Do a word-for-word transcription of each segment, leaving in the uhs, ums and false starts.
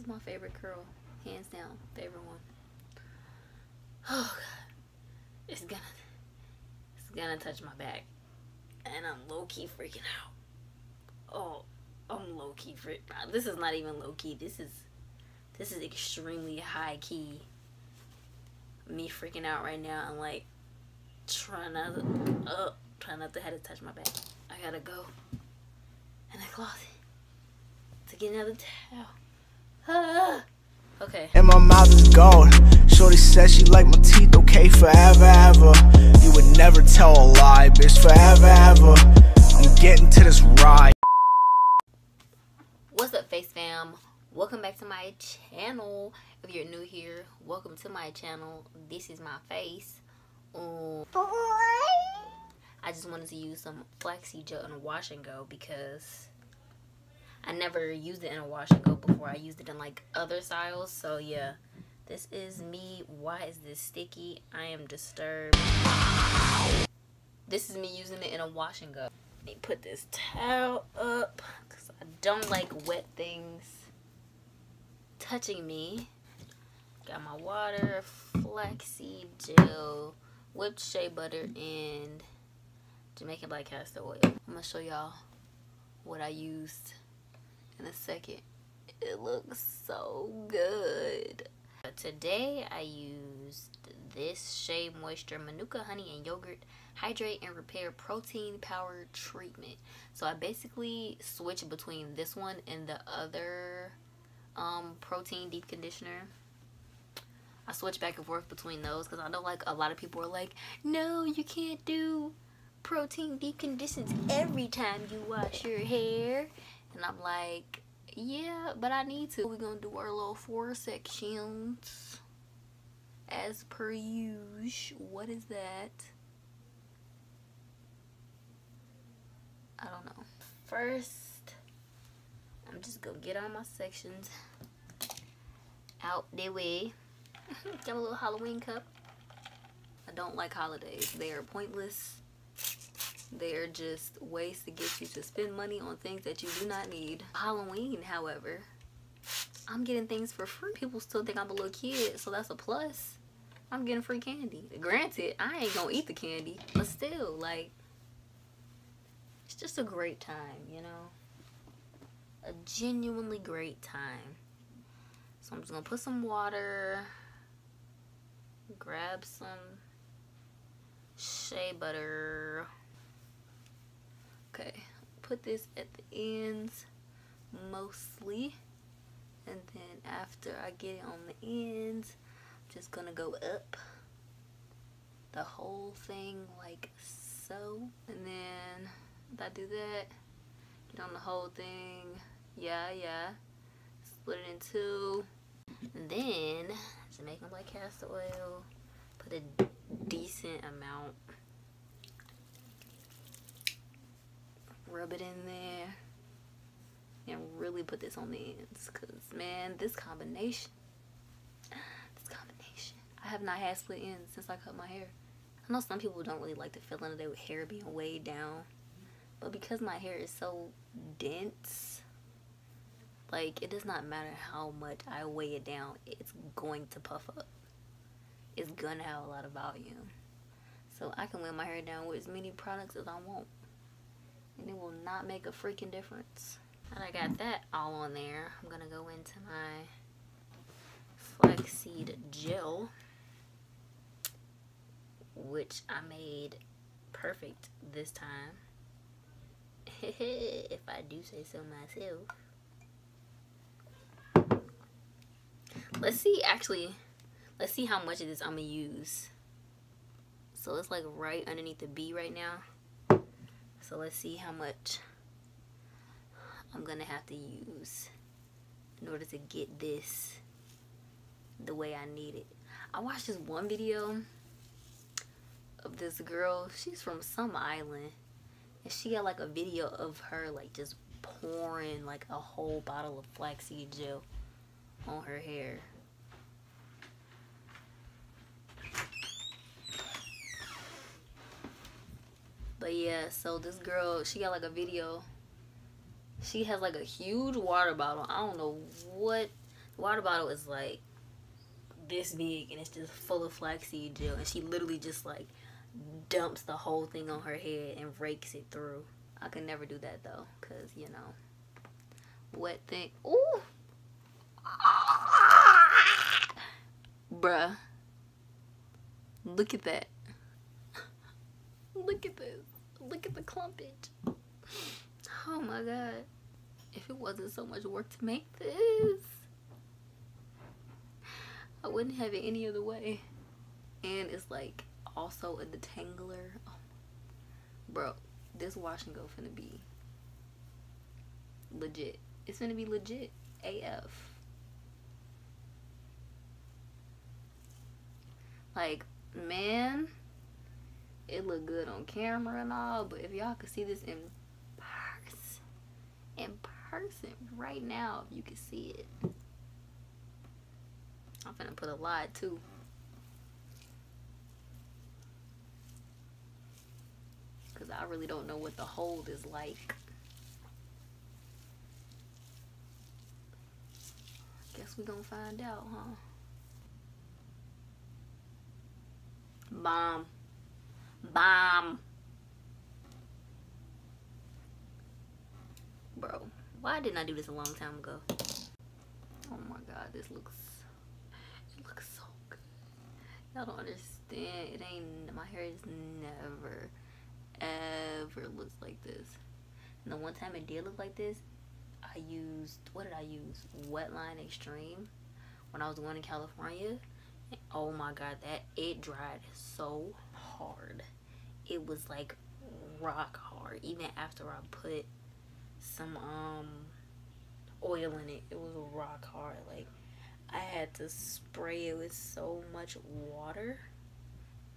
is my favorite curl, hands down, favorite one. Oh god, it's gonna, it's gonna touch my back, and I'm low key freaking out. Oh, I'm low key freaking. This is not even low key. This is, this is extremely high key. Me freaking out right now. I'm like trying not to, oh, trying not to have it touch my back. I gotta go in the closet to get another towel. Ah. Okay. And my mouth is gold. Shorty said she like my teeth, okay, forever, ever. You would never tell a lie, bitch, forever, ever. I'm getting to this ride. What's up, Face Fam? Welcome back to my channel. If you're new here, welcome to my channel. This is my face. Um, I just wanted to use some flaxseed gel in a wash and go because I never used it in a wash and go before. I used it in like other styles. So yeah, this is me. Why is this sticky? I am disturbed. This is me using it in a wash and go. Let me put this towel up because I don't like wet things touching me. Got my water, flaxseed gel, whipped shea butter, and Jamaican black castor oil. I'm gonna show y'all what I used in a second. It looks so good. Today I used this Shea Moisture Manuka honey and yogurt hydrate and repair protein power treatment. So I basically switched between this one and the other um protein deep conditioner. I switch back and forth between those because I know like a lot of people are like, no, you can't do protein deep conditions every time you wash your hair. And I'm like, yeah, but I need to. We're gonna do our little four sections as per usual. What is that? I don't know. First, I'm just gonna get all my sections out their way. Got a little Halloween cup. I don't like holidays. They are pointless. They are just ways to get you to spend money on things that you do not need. Halloween, however, I'm getting things for free. People still think I'm a little kid, so that's a plus. I'm getting free candy. Granted, I ain't gonna eat the candy, but still, like, it's just a great time, you know? A genuinely great time. So I'm just gonna put some water, grab some shea butter. Okay, put this at the ends mostly, and then after I get it on the ends, I'm just gonna go up the whole thing like so. And then if I do that, get on the whole thing, yeah, yeah, split it in two, and then Jamaican black castor oil, put a decent amount. Rub it in there and really put this on the ends, cause man, this combination, this combination. I have not had split ends since I cut my hair. I know some people don't really like the feeling of their hair being way down, but because my hair is so dense, like it does not matter how much I weigh it down, it's going to puff up. It's gonna have a lot of volume. So I can wear my hair down with as many products as I want. And it will not make a freaking difference. And I got that all on there. I'm gonna go into my flaxseed gel, which I made perfect this time. If I do say so myself. Let's see, actually, let's see how much of this I'm gonna use. So it's like right underneath the B right now. So let's see how much I'm gonna have to use in order to get this the way I need it. I watched this one video of this girl. She's from some island. And she got like a video of her like just pouring like a whole bottle of flaxseed gel on her hair. But yeah, so this girl, she got like a video. She has like a huge water bottle. I don't know what. water bottle is like this big and it's just full of flaxseed gel, and she literally just like dumps the whole thing on her head and rakes it through. I could never do that though, cause you know, wet thing. Ooh, bruh, look at that. Look at this. Look at the clumpage. Oh my god. If it wasn't so much work to make this, I wouldn't have it any other way. And it's like also a detangler. Oh. Bro, this wash and go finna be legit. It's finna be legit A F. Like, man, it look good on camera and all, but if y'all could see this in person, in person right now, if you could see it. I'm finna put a lot too. Cause I really don't know what the hold is like. Guess we gonna find out, huh? Bomb. Bomb. Bro, why didn't I do this a long time ago? Oh my god, this looks, it looks so good. Y'all don't understand. It ain't, my hair just never, ever looks like this. And the one time it did look like this, I used, what did I use? Wetline Extreme when I was going to California. Oh my god, that it dried so hard. It was like rock hard. Even after I put some um oil in it, it was rock hard. Like, I had to spray it with so much water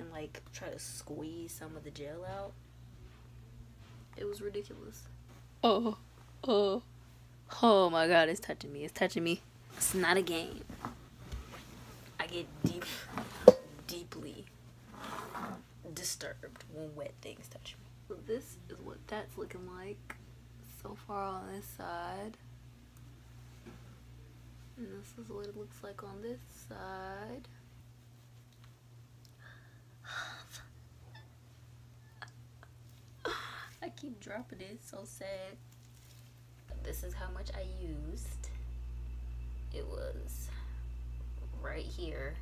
and like try to squeeze some of the gel out. It was ridiculous. Oh, oh, oh my god, it's touching me. It's touching me. It's not a game. I get deep, deeply disturbed when wet things touch me. So this is what that's looking like so far on this side. And this is what it looks like on this side. I keep dropping it, so sad. This is how much I used. It was right here,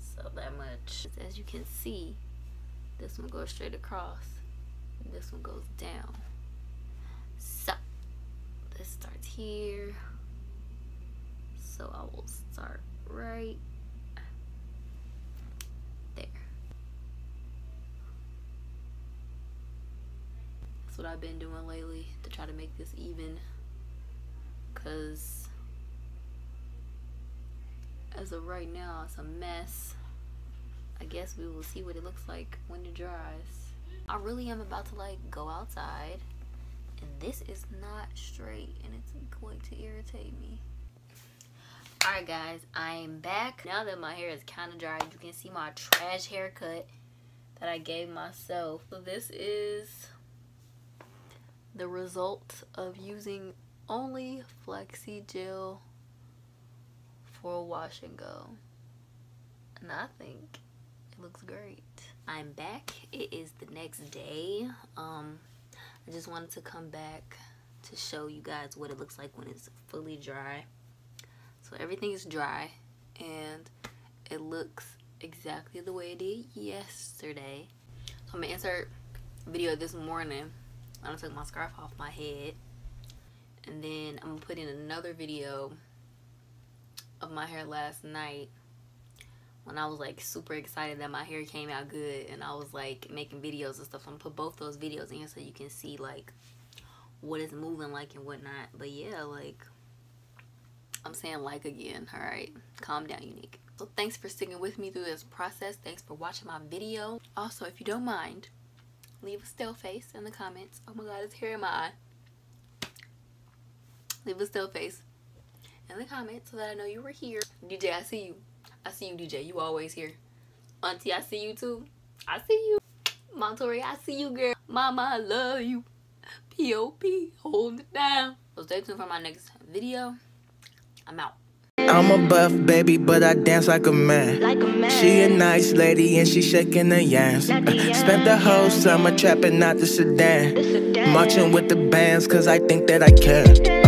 so that much. As you can see, this one goes straight across and this one goes down. So this starts here, so I will start right there. That's what I've been doing lately to try to make this even, because as of right now, it's a mess. I guess we will see what it looks like when it dries. I really am about to like go outside, and this is not straight, and it's going to irritate me. Alright guys, I am back. Now that my hair is kind of dry, you can see my trash haircut that I gave myself. So this is the result of using only flaxseed gel for a wash and go, and I think it looks great. I'm back. It is the next day. um I just wanted to come back to show you guys what it looks like when it's fully dry. So everything is dry and it looks exactly the way it did yesterday. So I'm gonna insert a video this morning. I'm gonna take my scarf off my head, and then I'm gonna put in another video of my hair last night when I was like super excited that my hair came out good, and I was like making videos and stuff. So I'm gonna put both those videos in here so you can see like what it's moving like and whatnot. But yeah, like I'm saying like again, all right? Calm down, Unique. So thanks for sticking with me through this process. Thanks for watching my video. Also, if you don't mind, leave a still face in the comments. Oh my god, it's hair in my eye. Leave a still face in the comments so that I know you were here. D J, I see you. I see you, D J. You always here. Auntie, I see you too. I see you. Montori, I see you, girl. Mama, I love you. P O P, hold it down. So stay tuned for my next video. I'm out. I'm a buff baby, but I dance like a man. Like a man. She a nice lady and she shaking her yams. Like the yams. Uh, spent the whole summer trapping out the sedan. the sedan. Marching with the bands, cause I think that I can.